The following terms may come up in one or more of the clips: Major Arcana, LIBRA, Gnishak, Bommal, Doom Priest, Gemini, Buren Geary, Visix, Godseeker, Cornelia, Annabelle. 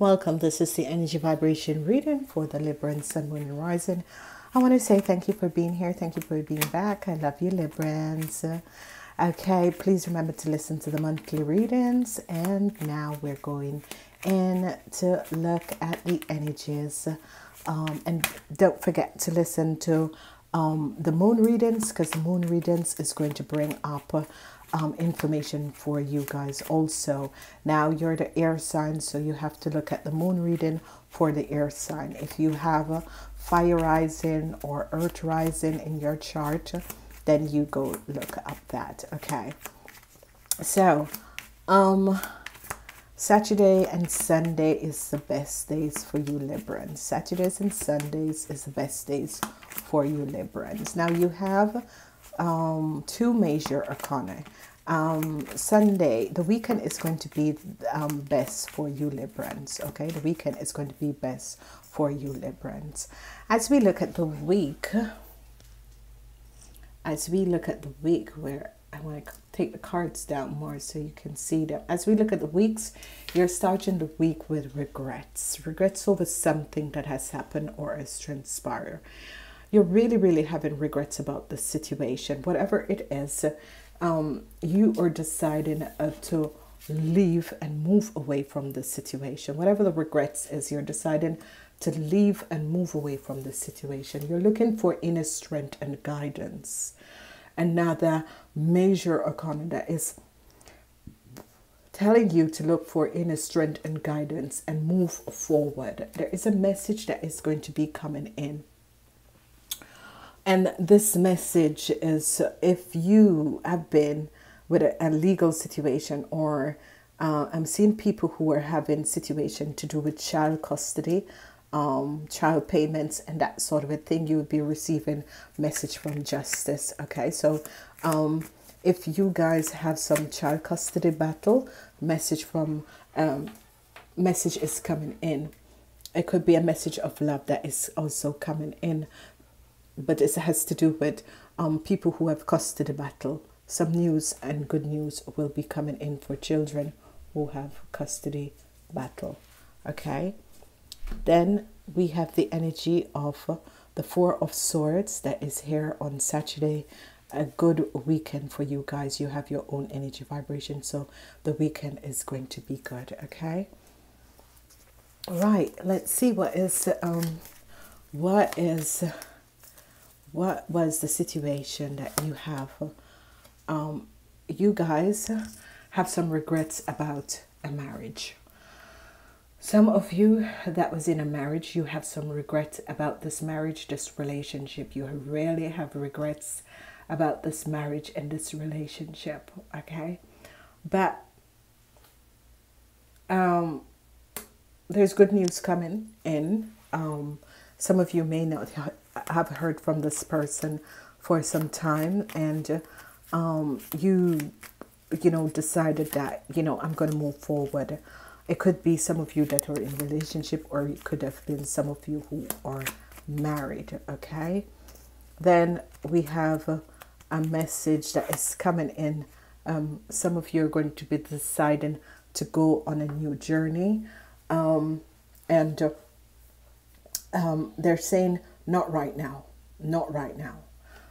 Welcome, this is the energy vibration reading for the Libra and Sun, Moon, and Rising. I want to say thank you for being here. Thank you for being back. I love you, Librans. Okay, please remember to listen to the monthly readings. And now we're going in to look at the energies. And don't forget to listen to the moon readings, because the moon readings is going to bring up information for you guys also. Now, you're the air sign, so you have to look at the moon reading for the air sign. If you have a fire rising or earth rising in your chart, then you go look up that. Okay, so Saturday and Sunday is the best days for you, Librans. Saturdays and Sundays is the best days for you, Librans. Now you have two major arcana. Sunday, the weekend is going to be best for you, Librans. Okay, the weekend is going to be best for you, Librans. As we look at the week, where I want to take the cards down more so you can see them. As we look at the weeks, you're starting the week with regrets. Regrets over something that has happened or has transpired. You're really having regrets about the situation, whatever it is. You are deciding to leave and move away from the situation. Whatever the regrets is, you're deciding to leave and move away from the situation. You're looking for inner strength and guidance. Another major arcana that is telling you to look for inner strength and guidance and move forward. There is a message that is going to be coming in. And this message is, if you have been with a legal situation, or I'm seeing people who are having situation to do with child custody, child payments and that sort of a thing, you would be receiving message from justice. Okay, so if you guys have some child custody battle, message from message is coming in. It could be a message of love that is also coming in, but it has to do with people who have custody battle. Some news and good news will be coming in for children who have custody battle. Okay, then we have the energy of the Four of Swords that is here on Saturday. A good weekend for you guys. You have your own energy vibration, so the weekend is going to be good. Okay, all right, let's see what was the situation that you have. You guys have some regrets about a marriage. Some of you that was in a marriage, you have some regrets about this marriage, this relationship. You really have regrets about this marriage and this relationship. Okay, but there's good news coming in. Some of you may not have heard from this person for some time, and you know, decided that, you know, I'm going to move forward. It could be some of you that are in relationship, or it could have been some of you who are married. Okay, then we have a message that is coming in. Some of you are going to be deciding to go on a new journey, and they're saying not right now, not right now.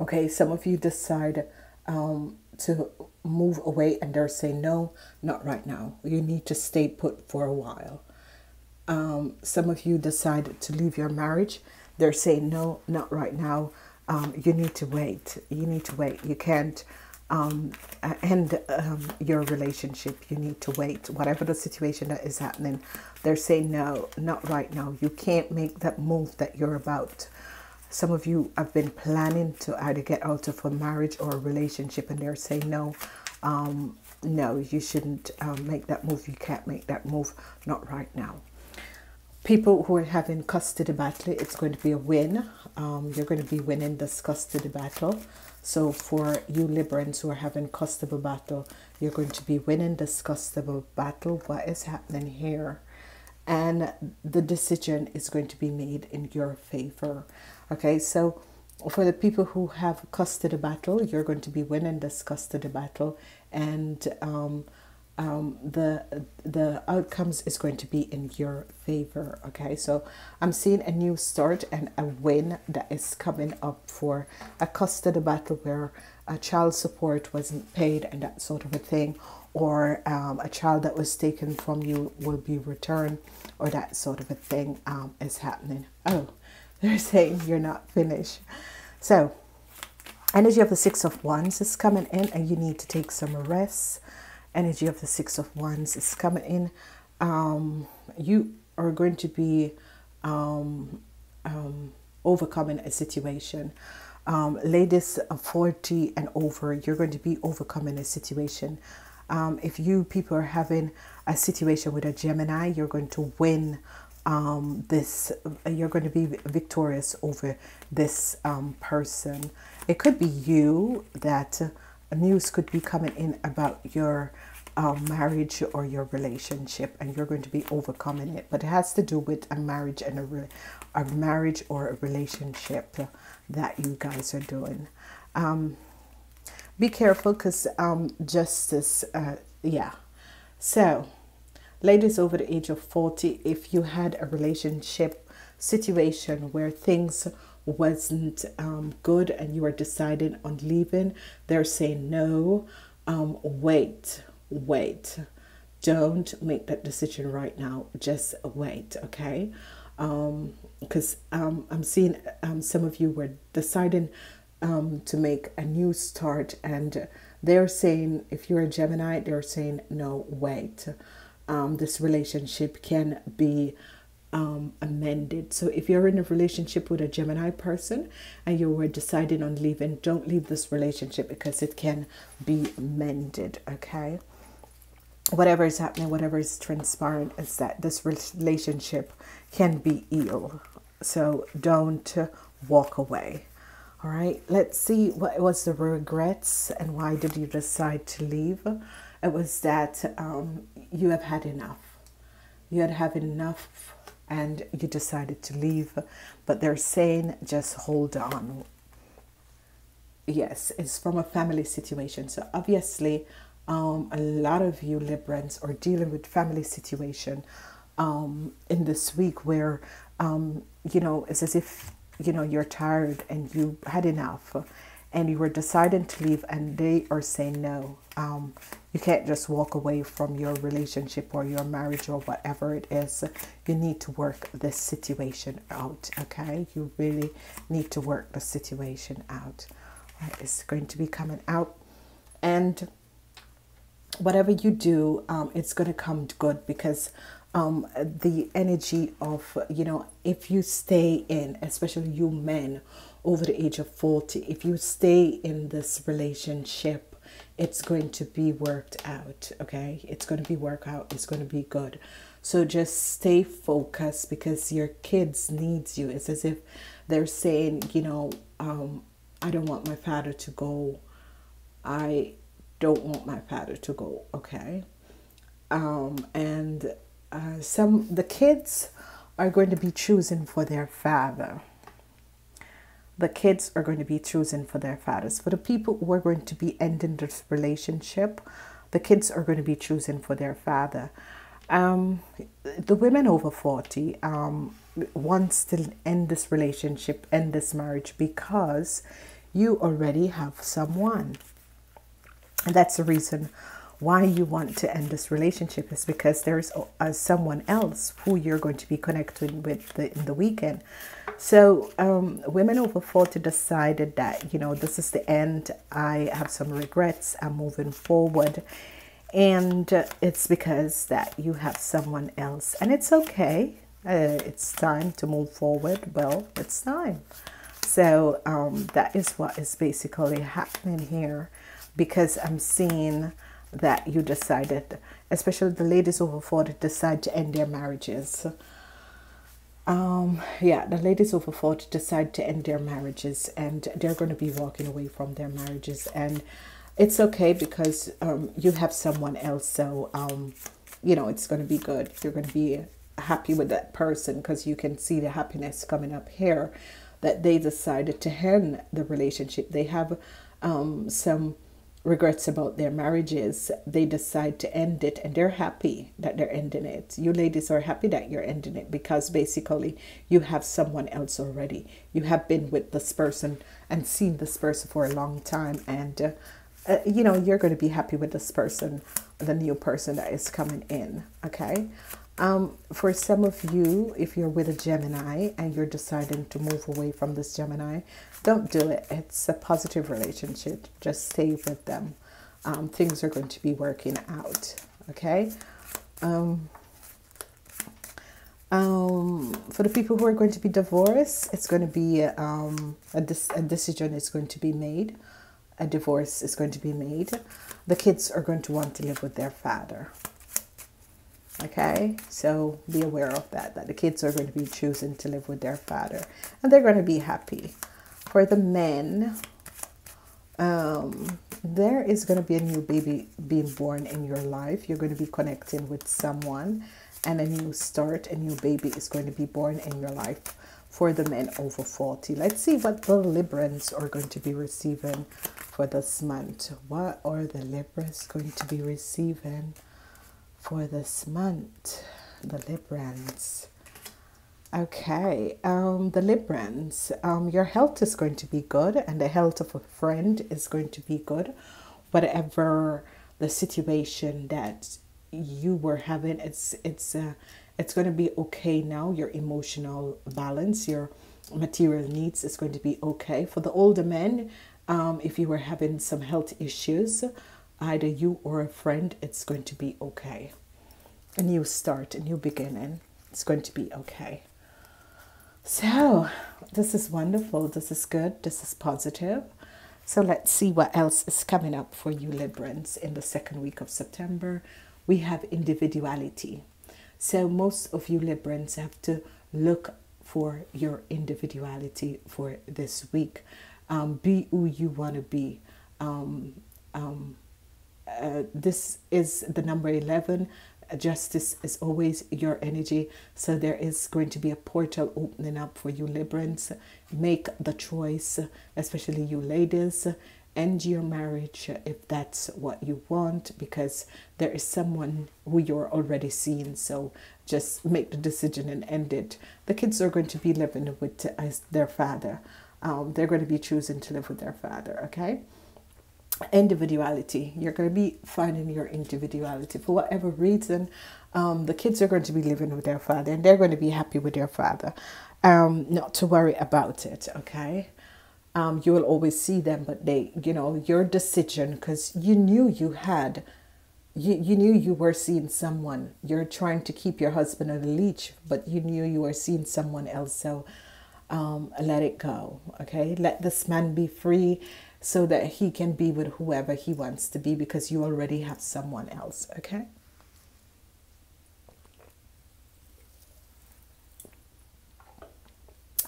Okay, some of you decide to move away, and they're saying no, not right now, you need to stay put for a while. Some of you decided to leave your marriage. They're saying no, not right now, you need to wait, you can't end your relationship, you need to wait. Whatever the situation that is happening, they're saying no, not right now, you can't make that move that you're about. Some of you have been planning to either get out of a marriage or a relationship, and they're saying no, no, you shouldn't make that move. You can't make that move. Not right now. People who are having custody battle, it's going to be a win. You're going to be winning this custody battle. So for you Librans who are having custody battle, you're going to be winning this custody battle. What is happening here? And the decision is going to be made in your favor. Okay, so for the people who have custody battle, you're going to be winning this custody battle, and the outcomes is going to be in your favor. Okay, so I'm seeing a new start and a win that is coming up for a custody battle where a child support wasn't paid and that sort of a thing, or a child that was taken from you will be returned, or that sort of a thing is happening. Oh, they're saying you're not finished. So energy of the Six of Wands is coming in and you need to take some rest. Energy of the Six of Wands is coming in. You are going to be overcoming a situation. Ladies 40 and over, you're going to be overcoming a situation. If you people are having a situation with a Gemini, you're going to win this. You're going to be victorious over this person. It could be you that... news could be coming in about your marriage or your relationship, and you're going to be overcoming it, but it has to do with a marriage and a marriage or a relationship that you guys are doing. Be careful, because justice, yeah. So ladies over the age of 40, if you had a relationship situation where things wasn't good and you are deciding on leaving, they're saying no, wait, don't make that decision right now, just wait. Okay, because I'm seeing some of you were deciding to make a new start, and they're saying, if you're a Gemini, they're saying no, wait, this relationship can be amended. So if you're in a relationship with a Gemini person and you were deciding on leaving, don't leave this relationship because it can be amended. Okay, whatever is happening, whatever is transparent, is that this relationship can be healed, so don't walk away. All right, let's see what was the regrets and why did you decide to leave. It was that you have had enough, and you decided to leave, but they're saying just hold on. Yes, it's from a family situation. So obviously a lot of you Librans are dealing with family situation in this week where you know, it's as if, you know, you're tired and you had enough and you were deciding to leave, and they are saying no. You can't just walk away from your relationship or your marriage or whatever it is. You need to work this situation out. Okay, you really need to work the situation out. It's going to be coming out, and whatever you do, it's going to come good, because the energy of, you know, if you stay in, especially you men over the age of 40, if you stay in this relationship, it's going to be worked out. Okay, it's going to be worked out, it's going to be good. So just stay focused, because your kids needs you. It's as if they're saying, you know, I don't want my father to go, I don't want my father to go. Okay, and the kids are going to be choosing for their father. The kids are going to be choosing for their fathers. For the people who are going to be ending this relationship, the kids are going to be choosing for their father. The women over 40 wants to end this relationship, end this marriage, because you already have someone. And that's the reason why you want to end this relationship, is because there's someone else who you're going to be connecting with in the weekend. So women over 40 decided that, you know, this is the end. I have some regrets, I'm moving forward. And it's because that you have someone else, and it's okay. It's time to move forward. Well, it's time. So that is what is basically happening here, because I'm seeing that you decided, especially the ladies over 40 decide to end their marriages. Yeah, the ladies over 40 decide to end their marriages, and they're going to be walking away from their marriages, and it's okay, because you have someone else. So you know, it's going to be good. You're going to be happy with that person, because you can see the happiness coming up here, that they decided to end the relationship. They have some regrets about their marriages, they decide to end it, and they're happy that they're ending it. You ladies are happy that you're ending it because basically you have someone else already. You have been with this person and seen this person for a long time, and you know, you're going to be happy with this person, the new person that is coming in, okay? For some of you, if you're with a Gemini and you're deciding to move away from this Gemini, don't do it. It's a positive relationship. Just stay with them. Things are going to be working out, okay? For the people who are going to be divorced, it's going to be a decision is going to be made. A divorce is going to be made. The kids are going to want to live with their father. Okay, so be aware of that, that the kids are going to be choosing to live with their father, and they're going to be happy. For the men, there is going to be a new baby being born in your life. You're going to be connecting with someone, and a new start, a new baby is going to be born in your life for the men over 40. Let's see what the Librans are going to be receiving for this month. What are the Libras going to be receiving for this month? The Librans. Okay, the Librans, your health is going to be good, and the health of a friend is going to be good. Whatever the situation that you were having, it's going to be okay now. Your emotional balance, your material needs is going to be okay. For the older men, if you were having some health issues, either you or a friend, it's going to be okay. A new start, a new beginning. It's going to be okay. So this is wonderful. This is good. This is positive. So let's see what else is coming up for you Librans in the second week of September. We have individuality. So most of you Librans have to look for your individuality for this week. Be who you want to be. This is the number 11. Justice is always your energy. So there is going to be a portal opening up for you Librans. Make the choice, especially you ladies. End your marriage if that's what you want, because there is someone who you're already seeing. So just make the decision and end it. The kids are going to be living with their father. They're going to be choosing to live with their father, okay? Individuality. You're going to be finding your individuality. For whatever reason, the kids are going to be living with their father, and they're going to be happy with their father. Not to worry about it, okay? You will always see them, but they, you know, your decision, because you knew you had, you knew you were seeing someone. You're trying to keep your husband on a leash, but you knew you were seeing someone else. So let it go, okay? Let this man be free, so that he can be with whoever he wants to be, because you already have someone else, okay?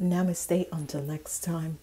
Namaste until next time.